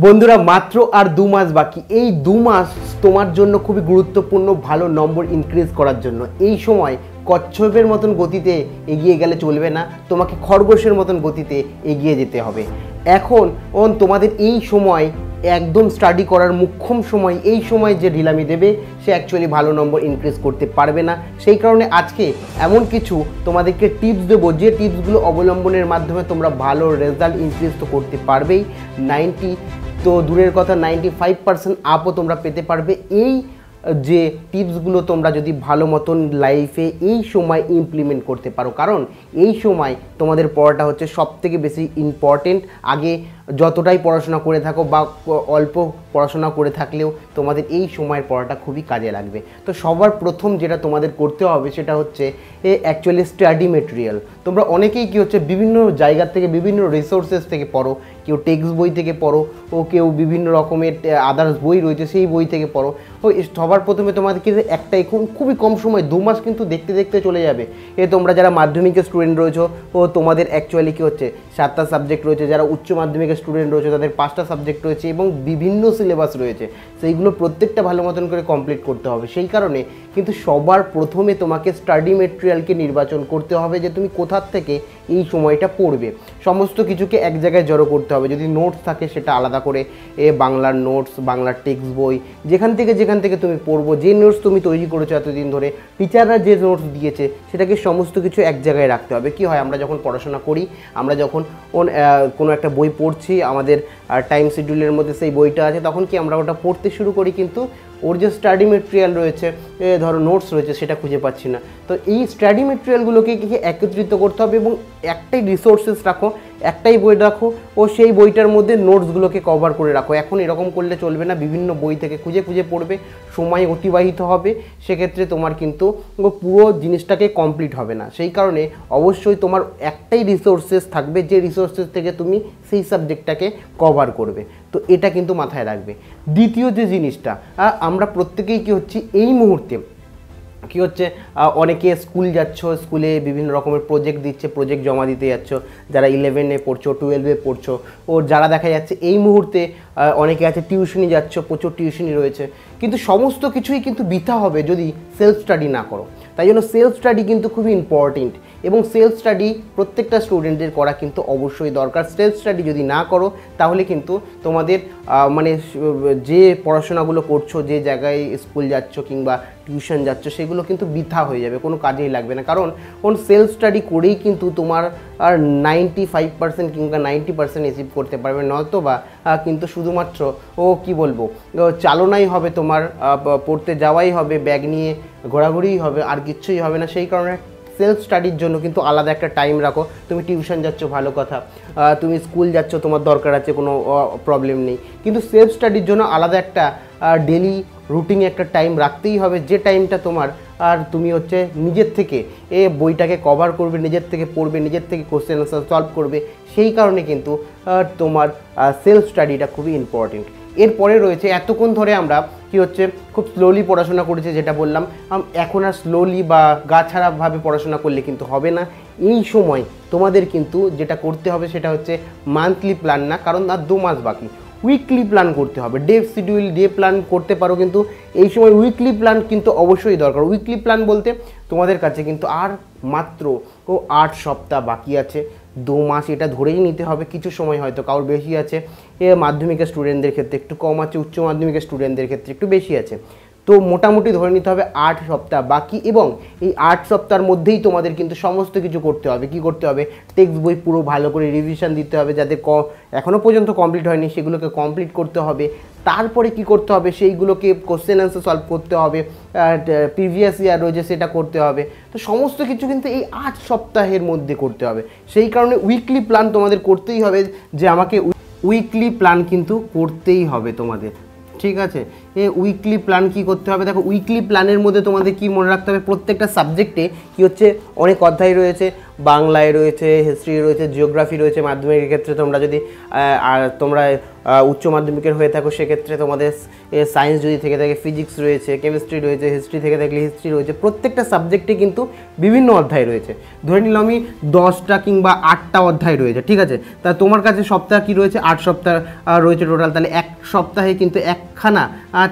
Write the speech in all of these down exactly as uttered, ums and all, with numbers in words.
बंधुरा मात्र और दो मास बाकी एई दो मास तोमार जोन्नो खूबी गुरुत्वपूर्ण भालो नम्बर इनक्रीज करार जोन्नो एई समय कच्छपेर मतन गतिते एगिए गेले चलबे ना, तोमाके खरगोशेर मतन गतिते एगिए जेते होबे। एखन तोमादेर एई समय एकदम स्टाडी करार मुख्यम समय, एई समय जे ढिलामी देबे से एक्चुअली भालो नम्बर इनक्रीज करते पारबे ना। सेई कारणे आजके एमन किछु तोमादेरके टिप्स देबो जे टिप्सगुलो अवलम्बनेर माध्यमे तोमरा भालो रेजाल्ट इनक्रीज तो करते पारबेई, नाइनटी तो दूरेर कथा नाइनटी फाइव पार्सेंट आपो तोमरा पेते पारबे एई जे टिप्सगुलो तोमरा जोदि भालो मतन लाइफे एई समय इमप्लीमेंट करते पारो। कारण एई समय तोमादेर पढ़ाटा होच्छे सबथेके बेशी इम्पर्टेंट। आगे যতটাই পড়াশোনা করে থাকো বা অল্প পড়াশোনা করে থাকলেও তোমাদের এই সময়ের পড়াটা খুবই কাজে লাগবে। তো সবার প্রথম যেটা তোমাদের করতে হবে সেটা হচ্ছে এ অ্যাকচুয়ালি স্টাডি ম্যাটেরিয়াল। তোমরা অনেকেই কি হচ্ছে বিভিন্ন জায়গা থেকে বিভিন্ন রিসোর্সেস থেকে পড়ো, কেউ টেক্সট বই থেকে পড়ো ও কেউ বিভিন্ন রকমের আদার্স বই রয়েছে সেই বই থেকে পড়ো। তো সবার প্রথমে তোমাদের কি একটাই খুব খুবই কম সময় দু মাস কিন্তু দেখতে দেখতে চলে যাবে। এ তোমরা যারা মাধ্যমিকের স্টুডেন্ট রয়েছো ও তোমাদের অ্যাকচুয়ালি কি হচ্ছে সাতটা সাবজেক্ট রয়েছে, যারা উচ্চ মাধ্যমিকের स्टूडेंट रही है तरह पाँचा सबजेक्ट रही है और विभिन्न सिलेबस रही है सेगो प्रत्येकता भलो मतन कर कमप्लीट करते हैं। से ही कारण क्योंकि सवार प्रथम तुम्हें स्टाडी मेटेरियल के निर्वाचन करते हैं जो तुम कोथार के এই সময়টা পড়বে। সমস্ত কিছুকে এক জায়গায় জড়ো করতে হবে। যদি নোটস থাকে সেটা আলাদা করে এ বাংলার নোটস, বাংলার টেক্সট বই যেখান থেকে যেখান থেকে তুমি পড়বো, যে নোটস তুমি তৈরি করেছো এতদিন ধরে টিচাররা যে নোটস দিয়েছে সেটাকে সমস্ত কিছু এক জায়গায় রাখতে হবে। কি হয় আমরা যখন পড়াশোনা করি, আমরা যখন কোনো একটা বই পড়ছি আমাদের টাইম শিডিউলের মধ্যে সেই বইটা আছে তখন কি আমরা ওটা পড়তে শুরু করি, কিন্তু और जो स्टाडी मेटेरियल रही है धरो नोट्स रही है से खुजे पासी ना। तो ये स्टाडी मेटेरियलगुलो के एकत्रित करते हैं, एकटाई रिसोर्सेस रखो, एकटाई बोई रखो और से बोईटार मध्य नोट्सगुलो के कवर कर रखो। एखन एरकम करले चलबे ना, विभिन्न बोई थेके खुजे खुजे पड़बे, समय अतिबाहित होबे, से क्षेत्रे तोमार किन्तु पुरो जिनिसटाके कमप्लीट होबे ना। सेई कारणे अवश्यई तोमार एकटाई रिसोर्सेस थाकबे जे रिसोर्सेस थेके तुमी सेई साबजेक्टटाके कवर करबे। तो एटा किन्तु माथाय राखबे। द्वितीय जे जिनिसटा आमरा प्रत्येकेई कि हच्छे एई मुहूर्ते कि होच्छे अनेके स्कूल जाच्छो, स्कूले विभिन्न रकमेर प्रोजेक्ट दिच्छे, प्रोजेक्ट जमा दिते जाच्छो, जारा इलेवेने पढ़छो ट्वेल्वे पढ़छो और जारा देखा जाच्छे एई मुहूर्ते अनेके आछे टिउशनी जाच्छो, प्रचुर टिउशनी रयेछे, किन्तु समस्त किछुई किन्तु बृथा होबे जोदि सेल्फ स्टाडी ना करो। ताई जोन्नो सेल्फ स्टाडी किन्तु खूबई इम्पर्टेंट एबं सेल्फ स्टाडी प्रत्येकटा स्टूडेंटेर करा किन्तु अवश्यई दरकार। सेल्फ स्टाडी जोदि ना करो ताहले किन्तु तोमादेर माने जे पढ़ाशोनागुलो करछो, जे जायगाय स्कूल जाच्छो किंबा টিউশন যাচ্ছে সেগুলো কিন্তু বৃথা হয়ে যাবে, কোনো কাজেই লাগবে না। কারণ কোন সেলফ স্টাডি করেই কিন্তু তোমার আর নাইনটি ফাইভ পার্সেন্ট কিংবা নাইনটি পার্সেন্ট অ্যাচিভ করতে পারবে, নয়তো বা কিন্তু শুধুমাত্র ও কি বলবো চালনাই হবে, তোমার পড়তে যাওয়াই হবে, ব্যাগ নিয়ে ঘোরাঘুরিই হবে, আর কিচ্ছুই হবে না। সেই কারণে সেলফ স্টাডির জন্য কিন্তু আলাদা একটা টাইম রাখো। তুমি টিউশন যাচ্ছ ভালো কথা, তুমি স্কুল যাচ্ছ তোমার দরকার আছে, কোনো প্রবলেম নেই, কিন্তু সেলফ স্টাডির জন্য আলাদা একটা ডেলি রুটিনে একটা টাইম রাখতেই হবে, যে টাইমটা তোমার আর তুমি হচ্ছে নিজের থেকে এ বইটাকে কভার করবে, নিজের থেকে পড়বে, নিজের থেকে কোশ্চেন অ্যান্সার সলভ করবে। সেই কারণে কিন্তু তোমার সেলফ স্টাডিটা খুবই ইম্পর্টেন্ট। এরপরে রয়েছে এতক্ষণ ধরে আমরা কি হচ্ছে খুব স্লোলি পড়াশোনা করেছে যেটা বললাম, এখন আর স্লোলি বা গা ছাড়াভাবে পড়াশোনা করলে কিন্তু হবে না। এই সময় তোমাদের কিন্তু যেটা করতে হবে সেটা হচ্ছে মান্থলি প্ল্যান না, কারণ আর দু মাস বাকি, উইকলি প্ল্যান করতে হবে। ডে শিডিউল ডে প্ল্যান করতে পারো, কিন্তু এই সময় উইকলি প্ল্যান কিন্তু অবশ্যই দরকার। উইকলি প্ল্যান বলতে তোমাদের কাছে কিন্তু আর মাত্র ও আট সপ্তাহ বাকি আছে, দু মাস এটা ধরেই নিতে হবে। কিছু সময় হয়তো কারোর বেশি আছে, এ মাধ্যমিকের স্টুডেন্টদের ক্ষেত্রে একটু কম আছে, উচ্চ মাধ্যমিকের স্টুডেন্টদের ক্ষেত্রে একটু বেশি আছে। তো মোটামুটি ধরে নিতে হবে আট সপ্তাহ বাকি, এবং এই আট সপ্তাহের মধ্যেই তোমাদের কিন্তু সমস্ত কিছু করতে হবে। কি করতে হবে? টেক্সট বই পুরো ভালো করে রিভিশন দিতে হবে, যাদের ক এখনও পর্যন্ত কমপ্লিট হয়নি সেগুলোকে কমপ্লিট করতে হবে। তারপরে কি করতে হবে? সেইগুলোকে কোশ্চেন অ্যান্সার সলভ করতে হবে, প্রিভিয়াস ইয়ার রয়েছে সেটা করতে হবে। তো সমস্ত কিছু কিন্তু এই আট সপ্তাহের মধ্যে করতে হবে। সেই কারণে উইকলি প্ল্যান তোমাদের করতেই হবে, যে আমাকে উইকলি প্ল্যান কিন্তু করতেই হবে তোমাদের, ঠিক আছে। ए उइकलि प्लान कि करते हैं देखो उइकलि प्लानर मध्य तुम्हारे कि मने रखते हैं प्रत्येकटा सबजेक्टे कि हे अनेक अध्याय रही है बांगलाय रही है हिस्ट्री रही है जियोग्राफी रही है माध्यमिक क्षेत्र तुम्हारा जी तुम्हारा उच्च माध्यमिकर हुए थाको से क्षेत्र में तुम्हारे साइंस जो थे फिजिक्स रही है केमिस्ट्री रही है हिस्ट्री थे हिस्ट्री रही है प्रत्येकटा सबजेक्टे क्योंकि विभिन्न अध्याय रही है धरे निलामी दसटा किंबा आठटा अध्याय रही है ठीक है ता तुम्हार काछे सप्ताह कि रही है आठ सप्ताह रही है टोटाल ताहले एक सप्ताहे किंतु एकखाना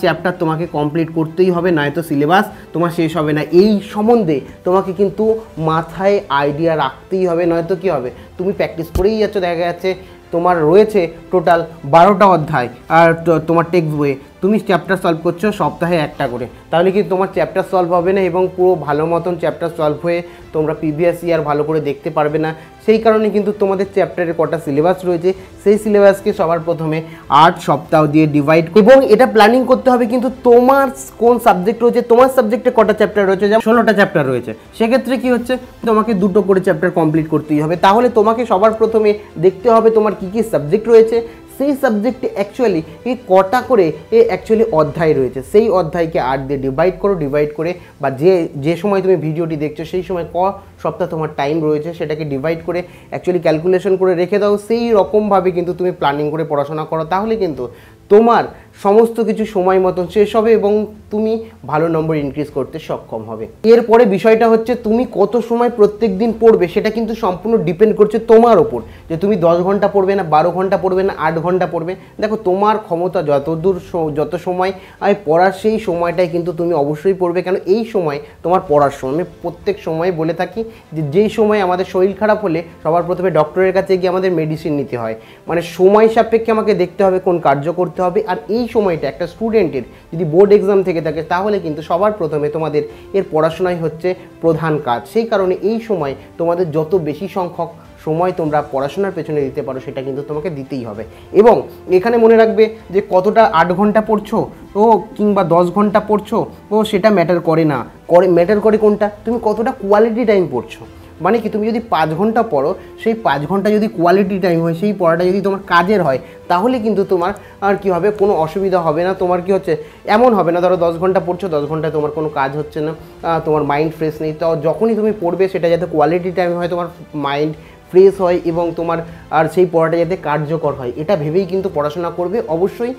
चैप्टार तुम्हें कमप्लीट करते ही होबे ना तो सिलेबास तुम्हार शेष होबे ना एई सम्बन्धे तुम्हें किंतु माथाय आइडिया रखते ही होबे ना तो कि होबे तुम प्रैक्टिस करेई जाच्छो देखा जाच्छे तुम्हार रयेछे टोटाल बारोटा अध्याय आर तुम्हार टेक्स्ट बइये तुम चैप्टार सल्व करছো सप्ताहे एकटा करे ताहले कि तुम्हार चैप्टार सल्व होबे ना एबं पुरो भालो मतन चैप्टार सल्व हुए तुम्हारा प्रिभियास ईयर भालो करे देखते पारबे ना सेई कारणे किन्तु तुम्हारे चैप्टारे कटा सिलेबास रयेछे सेई सिलेबासके सबार प्रथमे आठ सप्ताह दिए डिवाइड एबं एटा प्लानिंग करते होबे किन्तु तुम्हार कोन सब्जेक्ट रयेछे तुम्हार सब्जेक्टे कटा चैप्टार रयेछे जेमन षोलोटा चैप्टार रयेछे सेई क्षेत्रे कि होच्छे तुम्हें दुटो करे चैप्टार कमप्लीट करतेई होबे ताहले तुम्हें सबार प्रथमे देखते होबे तुम्हार कि कि सब्जेक्ट रयेछे से सबजेक्टे एक्चुअली कटा करे एक्चुअली अध्याय रही है से ही अध्याय के आठ दिए डिवाइड करो डिवाइड करे बा जे जे समय तुम्हें भिडियोटी देखो से ही समय क सप्ताह तुम्हार टाइम रही है सेटा के डिवाइड करे एक्चुअली क्यालकुलेशन करे रेखे दाओ से ही रकम भावे किन्तु तुम्हें प्लानिंग करे पढ़ाशोना करो ताहले किन्तु तुम्हार समस्त किछु समय मतन शेष होबे एबं तुमी भालो नम्बर इनक्रीज करते सक्षम होबे। एरपर विषयटा होच्छे तुमी कत समय प्रत्येक दिन पढ़बे सेटा किन्तु सम्पूर्ण डिपेंड करछे तोमार ओपर जे तुमी दस घंटा पढ़बे ना बारो घंटा पढ़बे ना आठ घंटा पढ़बे देखो तोमार क्षमता जतदूर जत समय पढ़ार सेई समयटाई किन्तु तुमी अवश्यई पढ़बे कारण एई समय तोमार पढ़ार समय प्रत्येक समय बोले थाकि जे समय आमादेर शरीर खराब होले सबार प्रथमे डक्टरेर काछे गिये आमादेर मेडिसिन निते हय माने समय सापेक्षे आमाके देखते होबे कोन कार्य करते होबे आर एई সময়টা একটা স্টুডেন্টের যদি বোর্ড एग्जाम থেকে থাকে তাহলে কিন্তু সবার প্রথমে তোমাদের এর পড়াশোনাই হচ্ছে প্রধান কাজ সেই কারণে এই সময় তোমাদের যত বেশি সংখ্যক समय तुम्हारा पढ़ाशोनार पेছনে দিতে পারো সেটা কিন্তু তোমাকে দিতেই হবে এবং এখানে মনে রাখবে যে কতটা आठ ঘন্টা পড়ছো ও কিংবা दस ঘন্টা পড়ছো ও সেটা ম্যাটার করে না করে ম্যাটার করে কোনটা তুমি কতটা কোয়ালিটি টাইম পড়ছো माने कि तुम जो पाँच घंटा पढ़ो से पाँच घंटा जो क्वालिटी टाइम हो से पढ़ाटा जो तुम्हार काजेर हय ताहले किन्तु तुम्हार कि हबे कोनो असुविधा हबे ना तुम्हार कि होच्छे एमन हबे ना धरो दस घंटा पढ़छो दस घंटा तुम्हार कोनो काज होच्छे ना तुम्हार माइंड फ्रेश नहीं तो जखोनी तुम पढ़बे सेटा जाते क्वालिटी टाइम हय तुम्हार माइंड फ्रेश है और तुम्हार और से पढ़ाटा जाते कार्यकर है ये भेबेई किन्तु पढ़ाशोना करबे अवश्यई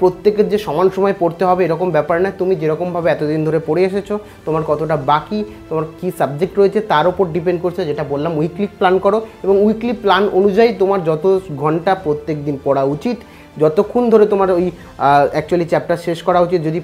प्रत्येक जो समान समय पढ़ते होबे एरकम ब्यापार ना तुम जेरकम भावे एतदिन धरे पढ़े एसेछो तुम्हार कतटा बाकी तुम्हार कि सबजेक्ट रयेछे तार उपर डिपेंड करछे जेटा बोललाम उइकलि प्लान करो और उइकलि प्लान अनुयायी तुम्हार जत घंटा प्रत्येक दिन पढ़ा उचित যতক্ষণ ধরে তোমার ওই অ্যাকচুয়ালি চ্যাপ্টার শেষ করা উচিত যদি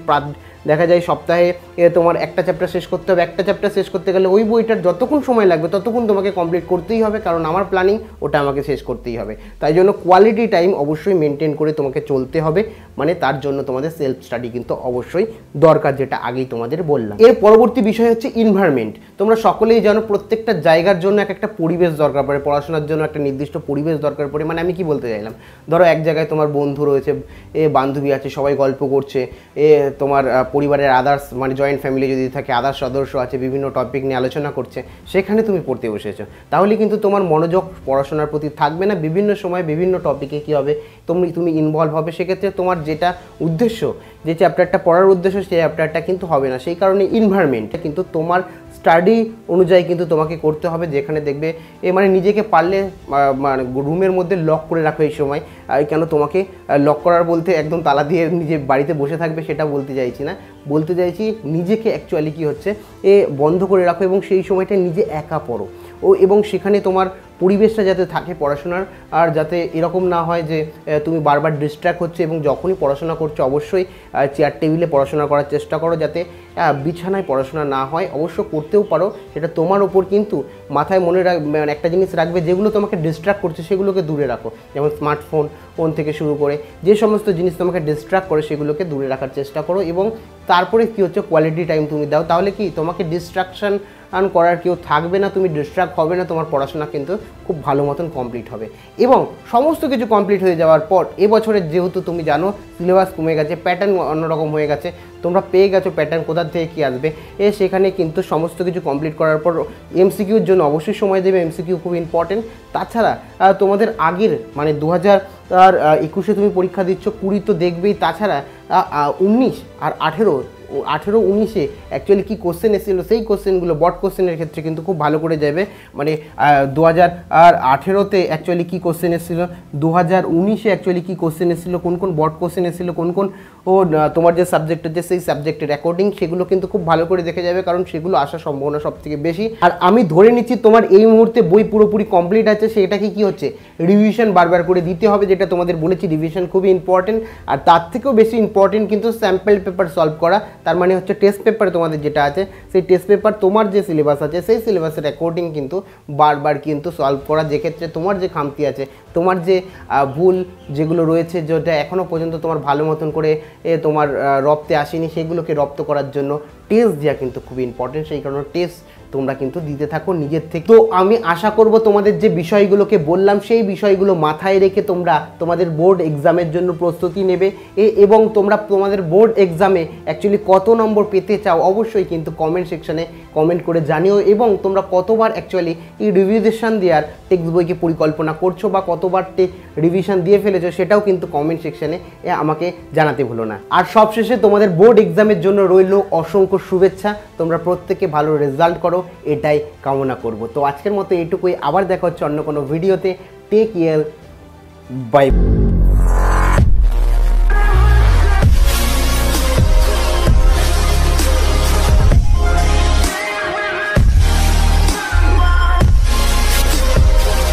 দেখা যায় সপ্তাহে তোমার একটা চ্যাপ্টার শেষ করতে হবে একটা চ্যাপ্টার শেষ করতে গেলে ওই বইটার যতক্ষণ সময় লাগবে ততক্ষণ তোমাকে কমপ্লিট করতেই হবে কারণ আমার প্ল্যানিং ওটা আমাকে শেষ করতেই হবে তাই জন্য কোয়ালিটি টাইম অবশ্যই মেইনটেইন করে তোমাকে চলতে হবে মানে তার জন্য তোমাদের সেলফ স্টাডি কিন্তু অবশ্যই দরকার যেটা আগেই তোমাদের বললাম। এর পরবর্তী বিষয় হচ্ছে এনवायरमेंट তোমরা সকলেই জানো প্রত্যেকটা জায়গার জন্য এক একটা পরিবেশ দরকার পড়ে পড়াশোনার জন্য একটা নির্দিষ্ট পরিবেশ দরকার পড়ে মানে আমি কি বলতে চাইলাম ধরো এক জায়গায় তোমার বন্ধু রয়েছে এ বান্ধবী আছে সবাই গল্প করছে এ তোমার পরিবারের আদার্স মানে জয়েন্ট ফ্যামিলি যদি থাকে আদার্স সদস্য আছে বিভিন্ন টপিক নিয়ে আলোচনা করছে সেখানে তুমি পড়তে বসেছো তাহলে কিন্তু তোমার মনোযোগ পড়াশোনার প্রতি থাকবে না বিভিন্ন সময় বিভিন্ন টপিকে কি হবে তুমি তুমি ইনভলভ হবে সেক্ষেত্রে তোমার যেটা উদ্দেশ্য যে চ্যাপ্টারটা পড়ার উদ্দেশ্য সেই চ্যাপ্টারটা কিন্তু হবে না সেই কারণে এনवायरमेंट কিন্তু তোমার স্টাডি অনুযায়ী কিন্তু তোমাকে করতে হবে যেখানে দেখবে এ মানে নিজেকে পারলে মানে রুমের মধ্যে লক করে রাখো এই সময় কেন তোমাকে লক করার বলতে একদম তালা দিয়ে নিজে বাড়িতে বসে থাকবে সেটা বলতে চাইছি না বলতে চাইছি নিজেকে অ্যাকচুয়ালি কি হচ্ছে এ বন্ধ করে রাখো এবং সেই সময়টা নিজে একা পড়ো ও এবং সেখানে তোমার পরিবেশটা যাতে থাকে পড়াশোনার আর যাতে এরকম না হয় যে তুমি বারবার ডিস্ট্র্যাক্ট হচ্ছে এবং যখনই পড়াশোনা করছো অবশ্যই চেয়ার টেবিলে পড়াশোনা করার চেষ্টা করো যাতে বিছানায় পড়াশোনা না হয় অবশ্য করতেও পারো সেটা তোমার ওপর কিন্তু মাথায় মনে রাখ মানে একটা জিনিস রাখবে যেগুলো তোমাকে ডিস্ট্র্যাক্ট করছে সেগুলোকে দূরে রাখো যেমন স্মার্টফোন ফোন থেকে শুরু করে যে সমস্ত জিনিস তোমাকে ডিস্ট্র্যাক্ট করে সেগুলোকে দূরে রাখার চেষ্টা করো এবং তারপরে কী হচ্ছে কোয়ালিটি টাইম তুমি দাও তাহলে কি তোমাকে ডিস্ট্র্যাকশন আন করার কেউ থাকবে না তুমি ডিস্ট্র্যাক্ট হবে না তোমার পড়াশোনা কিন্তু খুব ভালো মতন কমপ্লিট হবে এবং সমস্ত কিছু কমপ্লিট হয়ে যাওয়ার পর এবছরের যেহেতু তুমি জানো সিলেবাস কমে গেছে প্যাটার্ন অন্যরকম হয়ে গেছে তোমরা পেয়ে গেছো প্যাটার্ন কোথা থেকে কি আসবে এ সেখানে কিন্তু সমস্ত কিছু কমপ্লিট করার পর এমসিকিউ এর জন্য অবশ্যই সময় দেবে। এমসিকিউ খুব ইম্পর্টেন্ট। তাছাড়া তোমাদের আগের মানে দু হাজার একুশ এ তুমি পরীক্ষা দিচ্ছ, কুড়ি তো দেখবেই, তাছাড়া উনিশ আর আঠেরো আঠেরো উনিশে অ্যাকচুয়ালি কী কোশ্চেন এসেছিলো সেই কোশ্চেনগুলো বট কোশ্চেনের ক্ষেত্রে কিন্তু খুব ভালো করে যাবে। মানে দু হাজার আর আঠেরোতে অ্যাকচুয়ালি কী কোশ্চেন এসেছিলো, দু হাজার উনিশে অ্যাকচুয়ালি কী কোশ্চেন এসেছিলো, কোন কোন বট কোশ্চেন এসেছিলো, কোন কোন ও তোমার যে সাবজেক্টের যে সেই সাবজেক্টের অ্যাকর্ডিং সেগুলো কিন্তু খুব ভালো করে দেখে যাবে, কারণ সেগুলো আসার সম্ভাবনা সব থেকে বেশি। আর আমি ধরে নিচ্ছি তোমার এই মুহূর্তে বই পুরোপুরি কমপ্লিট আছে, সেটাকে কী হচ্ছে রিভিশন বারবার করে দিতে হবে, যেটা তোমাদের বলেছি রিভিশন খুবই ইম্পর্টেন্ট। আর তার থেকেও বেশি ইম্পর্টেন্ট কিন্তু স্যাম্পল পেপার সলভ করা, তার মানে হচ্ছে টেস্ট পেপার তোমাদের যেটা আছে সেই টেস্ট পেপার তোমার যে সিলেবাস আছে সেই সিলেবাসের অ্যাকর্ডিং কিন্তু বারবার কিন্তু সলভ করা, যে ক্ষেত্রে তোমার যে খামতি আছে তোমার যে ভুল যেগুলো রয়েছে যেটা এখনও পর্যন্ত তোমার ভালো মতন করে তোমার রপ্তে আসেনি সেগুলোকে রপ্ত করার জন্য টেস্ট দেওয়া কিন্তু খুবই ইম্পর্টেন্ট। সেই কারণে টেস্ট তোমরা কিন্তু দিতে থাকো নিজের থেকে। তো আমি আশা করব তোমাদের যে বিষয়গুলোকে বললাম সেই বিষয়গুলো মাথায় রেখে তোমরা তোমাদের বোর্ড এক্সামের জন্য প্রস্তুতি নেবে এবং তোমরা তোমাদের বোর্ড এক্সামে অ্যাকচুয়ালি কত নম্বর পেতে চাও অবশ্যই কিন্তু কমেন্ট সেকশানে কমেন্ট করে জানিও, এবং তোমরা কতবার অ্যাকচুয়ালি এই রিভিশন দেওয়ার টেক্সট বইকে পরিকল্পনা করছো বা কতবার রিভিশন দিয়ে ফেলেছো সেটাও কিন্তু কমেন্ট সেকশানে আমাকে জানাতে ভুলো না। আর সবশেষে তোমাদের বোর্ড এক্সামের জন্য রইল অসংখ্য শুভেচ্ছা, তোমরা প্রত্যেকে ভালো রেজাল্ট করো এটাই কামনা করব। তো আজকের মতো এইটুকুই, আবার দেখা হচ্ছে অন্য কোনো ভিডিওতে। Take care, by.